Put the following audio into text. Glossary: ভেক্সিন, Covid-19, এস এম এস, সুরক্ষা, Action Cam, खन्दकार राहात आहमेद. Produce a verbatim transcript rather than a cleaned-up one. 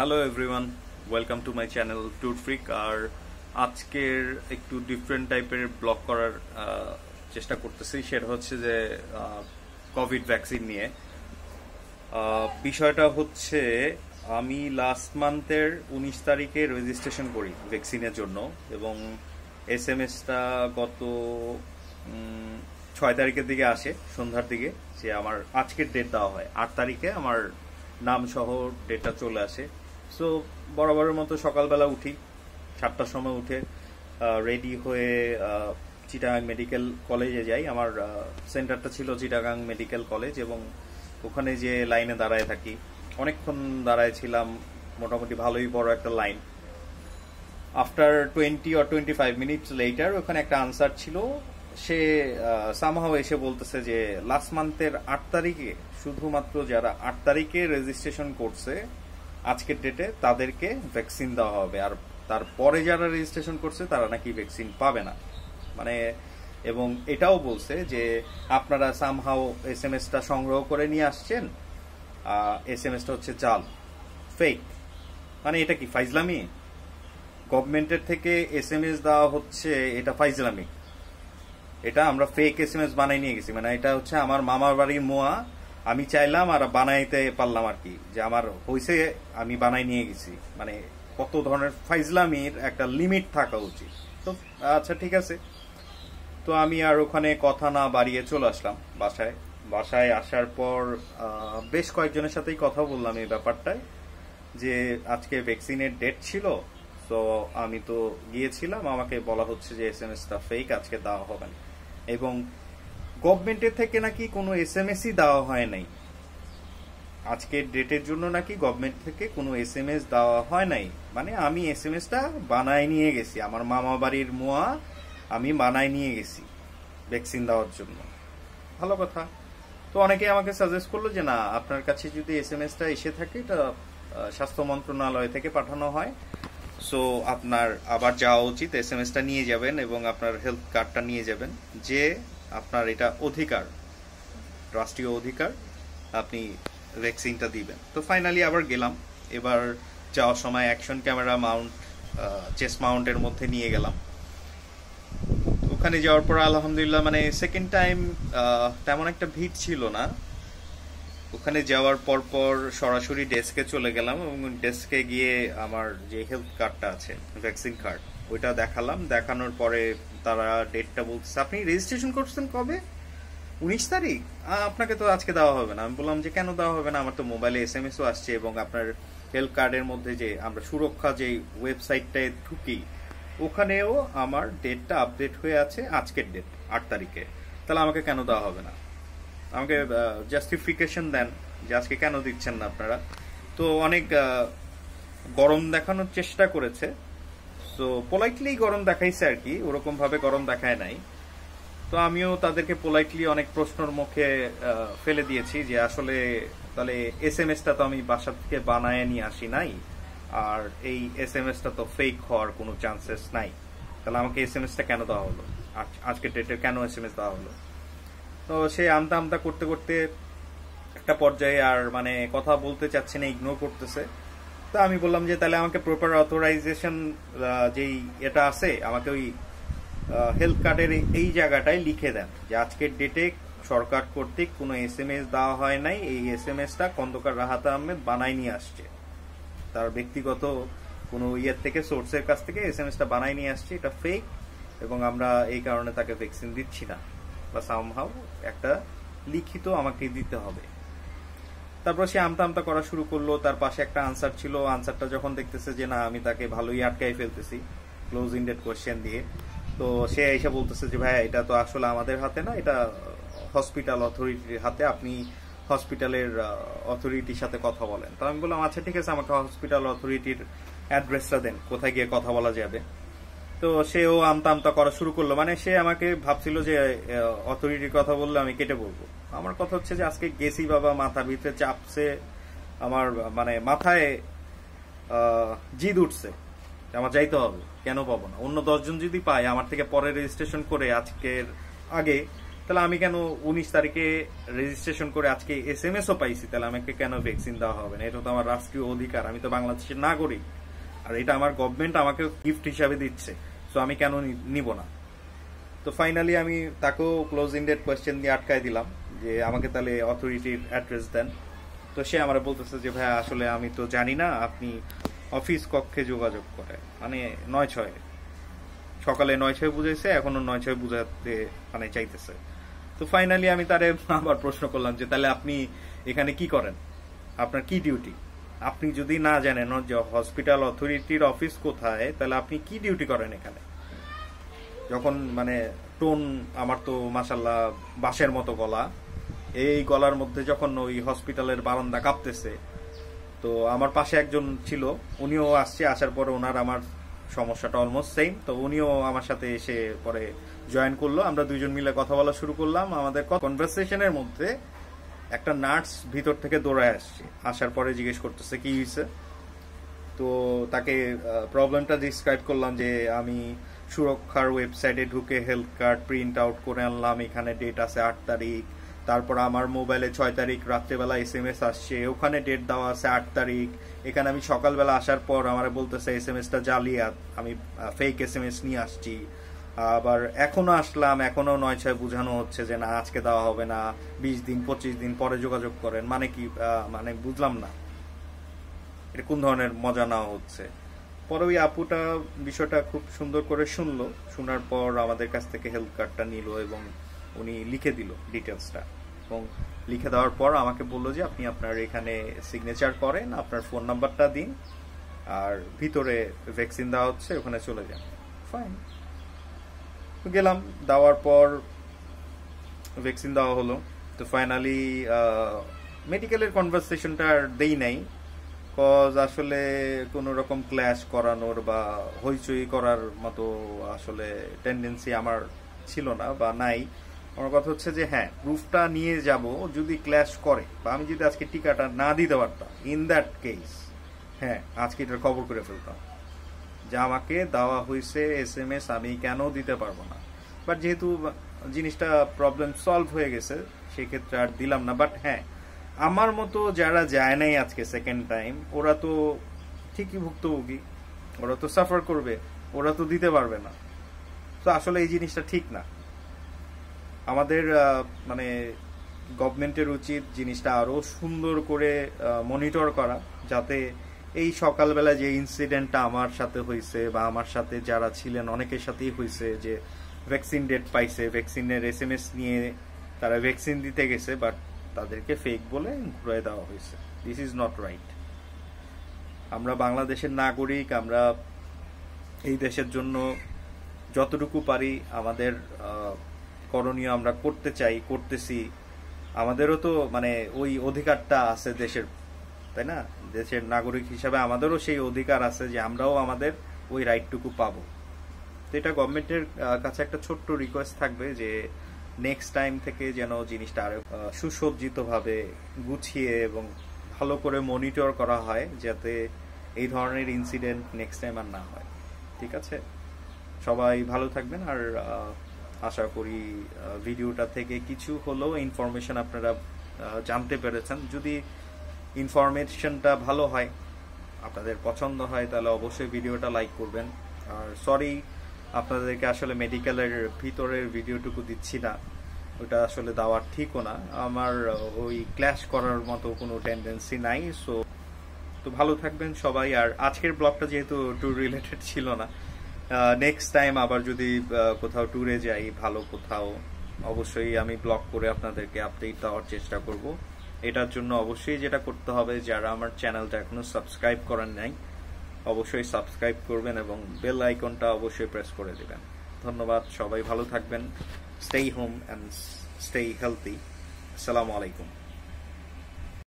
Hello everyone welcome to my channel टूरफ्रीक। और आज के एक टू डिफरेंट टाइपर ब्लॉग करार चेष्टा करते सेटा होच्छे जे कोविड वैक्सीन निये विषयटा होच्छे आमी लास्ट मान्थेर उन्नीस तारीखे रेजिस्ट्रेशन करी वैक्सीनेर जोन्नो एबं एसएमएसटा गत छय तारिखेर दिके आसे सन्ध्यार दिके जे आमार आजकेर डेट देওয়া হয় आठ तारिखे आमार नाम सह डेटा चले आसे। सो बराबर मतो सकाल बेला उठी सातटार समय उठे रेडी हुए चिटागांग मेडिकल कलेजे जाई। आमार सेंटारटा छिलो चिटागांग मेडिकल कलेज एबं ओखाने जे लाइने दाड़ाय़ थाकी अनेकक्षण दाड़ाय़ छिलाम मोटामुटी भालोई बड़ो एकटा लाइन। आफ्टर टोयेंटी और टोयेंटी फाइव मिनिट्स लेटार ओखाने एकटा आंसार छिलो से सामहाओ एसे बोलतेछे जे लास्ट मान्थेर आठ तारिखे शुधुमात्र जारा आठ तारिखे रेजिस्ट्रेशन करछे आजकेर डेटे तादेरके वैक्सीन देওয়া হবে और तारपरे जारा रेजिस्ट्रेशन करछे तारा नाकि वैक्सीन पाबे ना माने एबं एटाओ बोलछे जे आपनारा सामहाओ एसएमएसटा संग्रह करे निये आसछेन एसएमएसटा होच्छे जाल फेक। माने एटा कि फाइजलामी? गवर्नमेंटेर थेके एसएमएस देওয়া হচ্ছে এটা फाइजलामी। এটা আমরা फेक এসএমএস বানাই নিয়ে গেছি। মানে এটা হচ্ছে আমার মামার বাড়ির মোয়া আমি চাইলাম আর বানাইতে পারলাম আর কি, যে আমার হইছে আমি বানাই নিয়ে গেছি। মানে কত ধরনের ফাইজলামির একটা লিমিট থাকা উচিত। তো আচ্ছা ঠিক আছে, তো আমি আর ওখানে কথা না বাড়িয়ে চলে আসলাম বাসায়। বাসায় আসার পর বেশ কয়েকজনের সাথেই কথা বললাম এই ব্যাপারটায় যে আজকে ভ্যাকসিনের ডেট ছিল। তো আমি তো গিয়েছিলাম, আমাকে বলা হচ্ছে যে এসএমএসটা ফেক, আজকে দেওয়া হবে না এবং গভর্নমেন্টের থেকে নাকি কোনো এসএমএসই দেওয়া হয় নাই আজকের ডেটের জন্য, নাকি গভর্নমেন্ট থেকে কোনো এসএমএস দেওয়া হয় নাই। মানে আমি এসএমএসটা বানায় নিয়ে গেছি, আমার মামা বাড়ির মোয়া আমি বানায় নিয়ে গেছি ভ্যাকসিন দেওয়ার জন্য। ভালো কথা। তো অনেকে আমাকে সাজেস্ট করলো যে না, আপনার কাছে যদি এসএমএসটা এসে থাকে এটা স্বাস্থ্য মন্ত্রণালয় থেকে পাঠানো হয়। সো আপনার আবার যাওয়া উচিত, এসএমএসটা নিয়ে যাবেন এবং আপনার হেলথ কার্ডটা নিয়ে যাবেন, যে আপনার এটা অধিকার, রাষ্ট্রীয় অধিকার, আপনি ভ্যাকসিনটা দিবেন। তো ফাইনালি আবার গেলাম। এবার যাওয়ার সময় অ্যাকশন ক্যামেরা মাউন্ট চেস্ট মাউন্টের মধ্যে নিয়ে গেলাম। ওখানে যাওয়ার পর আলহামদুলিল্লাহ মানে সেকেন্ড টাইম তেমন একটা ভিড় ছিল না। ওখানে যাওয়ার পর পর সরাসরি ডেস্কে চলে গেলাম এবং ডেস্কে গিয়ে আমার যে হেলথ কার্ডটা আছে ভ্যাকসিন কার্ড ওইটা দেখালাম। দেখানোর পরে তারা ডেটটা বলছে আপনি রেজিস্ট্রেশন করছেন কবে? উনিশ তারিখ। আপনাকে তো আজকে দেওয়া হবে না। আমি বললাম যে কেন দেওয়া হবে না, আমার তো মোবাইলে এস এম এসও আসছে এবং আপনার হেলথ কার্ডের মধ্যে যে আমরা সুরক্ষা যে ওয়েবসাইটটায় ঢুকি ওখানেও আমার ডেটটা আপডেট হয়ে আছে আজকের ডেট আট তারিখে, তাহলে আমাকে কেন দেওয়া হবে না? আমাকে জাস্টিফিকেশন দেন যে আজকে কেন দিচ্ছেন না আপনারা। তো অনেক গরম দেখানোর চেষ্টা করেছে। তো পোলাইটলি গরম দেখাইছে আর কি, ওরকম ভাবে গরম দেখায় নাই। তো আমিও তাদেরকে পোলাইটলি অনেক প্রশ্নের মুখে ফেলে দিয়েছি যে আসলে তাহলে এস এম এসটা তো আমি বাসা থেকে বানায় নিয়ে আসি নাই, আর এই এস এম এসটা তো ফেক হওয়ার কোনো চান্সেস নাই, তাহলে আমাকে এস এম এসটা কেন দেওয়া হলো, আজকের ডেটে কেন এস এম এস দেওয়া হলো? তো সে আমতা আমতা করতে করতে একটা পর্যায়ে আর মানে কথা বলতে চাচ্ছে না, ইগনোর করতেছে। তো আমি বললাম যে তাহলে আমাকে প্রপার অথরাইজেশন যেই এটা আছে আমাকে ওই হেলথ কার্ডের এই জায়গাটায় লিখে দেন যে আজকের ডেটে সরকার কর্তৃক কোনো এস এম এস দেওয়া হয় নাই, এই এস এম এসটা খন্দকার রাহাত আহমেদ বানায় নিয়ে আসছে, তার ব্যক্তিগত কোনো ইয়ের থেকে সোর্সের কাছ থেকে এস এম এসটা বানায় নিয়ে আসছে, এটা ফেক এবং আমরা এই কারণে তাকে ভ্যাকসিন দিচ্ছি না বা সামহাও একটা লিখিত আমাকে দিতে হবে। তারপর সে আমতা আমতা করা শুরু করলো। তার পাশে একটা আনসার ছিল, আনসারটা যখন দেখতেছে যে না আমি তাকে ভালোই আটকাই ফেলতেছি ক্লোজ ইন্ডেড কোয়েশ্চেন দিয়ে, তো সে এসে বলতেছে যে ভাই এটা তো আসলে আমাদের হাতে না, এটা হসপিটাল অথরিটির হাতে, আপনি হসপিটালের অথরিটির সাথে কথা বলেন। তো আমি বললাম আচ্ছা ঠিক আছে, আমাকে হসপিটাল অথরিটির অ্যাড্রেসটা দেন, কোথায় গিয়ে কথা বলা যাবে। তো সেও আমতা আমতা করা শুরু করলো। মানে সে আমাকে ভাবছিল যে অথরিটির কথা বললে আমি কেটে বলবো। আমার কথা হচ্ছে যে আজকে গেছি বাবা, মাথার ভিতরে চাপছে আমার, মানে মাথায় জিদ উঠছে আমার যাইতে হবে, কেন পাবো না? অন্য দশজন যদি পায় আমার থেকে পরে রেজিস্ট্রেশন করে আজকের আগে, তাহলে আমি কেন উনিশ তারিখে রেজিস্ট্রেশন করে আজকে এসএমএসও পাইছি, তাহলে আমাকে কেন ভ্যাকসিন দেওয়া হবে না? এটা তো আমার রাষ্ট্রীয় অধিকার, আমি তো বাংলাদেশের নাগরিক, আর এটা আমার গভর্নমেন্ট আমাকে গিফট হিসাবে দিচ্ছে, সো আমি কেন নিব না? তো ফাইনালি আমি তাকেও ক্লোজ ইন্ডেড কোয়েশ্চেন দিয়ে আটকায় দিলাম যে আমাকে তাহলে অথরিটির অ্যাড্রেস দেন। তো সে আমার বলতেছে যে ভাইয়া আসলে আমি তো জানি না, আপনি অফিস কক্ষে যোগাযোগ করে, মানে নয় ছয় সকালে নয় ছয় বুঝাইছে, এখনও নয় ছয় বুঝাতে মানে চাইতেছে। তো ফাইনালি আমি তারে আবার প্রশ্ন করলাম যে তাহলে আপনি এখানে কি করেন, আপনার কি ডিউটি? আপনি যদি না জানেন যে হসপিটাল অথরিটির অফিস কোথায়, তাহলে আপনি কি ডিউটি করেন এখানে? যখন মানে টোন আমার তো মাশাল্লাহ বাঁশের মতো গলা, এই গলার মধ্যে যখন ওই হসপিটালের বারান্দা কাঁপতেছে, তো আমার পাশে একজন ছিল, উনিও আসছে, আসার পরে ওনার আমার সমস্যাটা অলমোস্ট সেম, তো উনিও আমার সাথে এসে পরে জয়েন করলো। আমরা দুইজন মিলে কথা বলা শুরু করলাম, আমাদের কনভারসেশনের মধ্যে একটা নার্স ভিতর থেকে দৌড়ায় আসছে, আসার পরে জিজ্ঞেস করতেছে কি হয়েছে। তো তাকে প্রবলেমটা ডিসক্রাইব করলাম যে আমি সুরক্ষার ওয়েবসাইটে ঢুকে হেলথ কার্ড প্রিন্ট আউট করে আনলাম, এখানে ডেট আছে আট তারিখ, তারপর আমার মোবাইলে ছয় তারিখ রাত্রেবেলা এস এম এস আসছে, ওখানে ডেট দেওয়া আছে আট তারিখ, এখানে আমি সকালবেলা আসার পর আমার বলতেছে এস এম এসটা জালিয়াত, আমি ফেক এস এম এস নিয়ে আসছি, আবার এখনও আসলাম, এখনও নয় ছয় বোঝানো হচ্ছে যে না আজকে দেওয়া হবে না, বিশ দিন পঁচিশ দিন পরে যোগাযোগ করেন, মানে কি মানে বুঝলাম না এটা কোন ধরনের মজা নেওয়া হচ্ছে। পরে ওই আপুটা বিষয়টা খুব সুন্দর করে শুনলো, শোনার পর আমাদের কাছ থেকে হেলথ কার্ডটা নিল এবং উনি লিখে দিল ডিটেলসটা, এবং লিখে দেওয়ার পর আমাকে বললো যে আপনি আপনার এখানে সিগনেচার করেন, আপনার ফোন নাম্বারটা দিন, আর ভিতরে ভ্যাকসিন দেওয়া হচ্ছে ওখানে চলে যান। ফাইন, গেলাম, দেওয়ার পর ভ্যাকসিন দেওয়া হলো। তো ফাইনালি মেডিকেলের কনভারসেশনটা আর দেই নাই, কজ আসলে কোনো রকম ক্ল্যাশ করানোর বা হইচই করার মতো আসলে টেন্ডেন্সি আমার ছিল না বা নাই। আমার কথা হচ্ছে যে হ্যাঁ প্রুফটা নিয়ে যাব, যদি ক্ল্যাশ করে বা আমি যদি আজকে টিকাটা না দিতে পারতাম ইন দ্যাট কেস, হ্যাঁ আজকে এটার খবর করে ফেলতাম যে আমাকে দেওয়া হয়েছে এস এম এস, আমি কেন দিতে পারবো না। বাট যেহেতু জিনিসটা প্রবলেম সলভ হয়ে গেছে সেক্ষেত্রে আর দিলাম না। বাট হ্যাঁ আমার মতো যারা যায় নাই আজকে সেকেন্ড টাইম, ওরা তো ঠিকই ভুক্তভোগী, ওরা তো সাফার করবে, ওরা তো দিতে পারবে না। তো আসলে এই জিনিসটা ঠিক না, আমাদের মানে গভর্নমেন্টের উচিত জিনিসটা আরও সুন্দর করে মনিটর করা, যাতে এই সকালবেলা যে ইনসিডেন্টটা আমার সাথে হয়েছে বা আমার সাথে যারা ছিলেন অনেকের সাথেই হয়েছে, যে ভ্যাকসিন ডেট পাইছে, ভ্যাকসিনের এস এম এস নিয়ে তারা ভ্যাকসিন দিতে গেছে, বাট তাদেরকে ফেক বলে ঘুরে দেওয়া হয়েছে। This is not right. আমরা বাংলাদেশের নাগরিক, আমরা এই দেশের জন্য যতটুকু পারি আমাদের করণীয় আমরা করতে চাই, করতেছি, আমাদেরও তো মানে ওই অধিকারটা আছে দেশের, তাই না? দেশের নাগরিক হিসাবে আমাদেরও সেই অধিকার আছে যে আমরাও আমাদের ওই রাইটটুকু পাবো। তো এটা গভর্নমেন্টের কাছে একটা ছোট্ট রিকোয়েস্ট থাকবে যে নেক্সট টাইম থেকে যেন জিনিসটা আরও সুসজ্জিতভাবে গুছিয়ে এবং ভালো করে মনিটর করা হয়, যাতে এই ধরনের ইনসিডেন্ট নেক্সট টাইম আর না হয়। ঠিক আছে, সবাই ভালো থাকবেন, আর আশা করি ভিডিওটা থেকে কিছু হলেও ইনফরমেশন আপনারা জানতে পেরেছেন। যদি ইনফরমেশনটা ভালো হয়, আপনাদের পছন্দ হয়, তাহলে অবশ্যই ভিডিওটা লাইক করবেন। আর সরি আপনাদেরকে আসলে মেডিকেলের ভিতরের ভিডিওটুকু দিচ্ছি না, ওটা আসলে দেওয়ার ঠিকও না, আমার ওই ক্ল্যাশ করার মতো কোনো টেন্ডেন্সি নাই। সো তো ভালো থাকবেন সবাই। আর আজকের ব্লগটা যেহেতু ট্যুর রিলেটেড ছিল না, নেক্সট টাইম আবার যদি কোথাও ট্যুরে যাই ভালো কোথাও, অবশ্যই আমি ব্লগ করে আপনাদেরকে আপডেট দেওয়ার চেষ্টা করব। এটার জন্য অবশ্যই যেটা করতে হবে, যারা আমার চ্যানেলটা এখনও সাবস্ক্রাইব করেন নাই অবশ্যই সাবস্ক্রাইব করবেন এবং বেল আইকনটা অবশ্যই প্রেস করে দেবেন। ধন্যবাদ, সবাই ভালো থাকবেন। Stay home and stay healthy. আসসালামু আলাইকুম।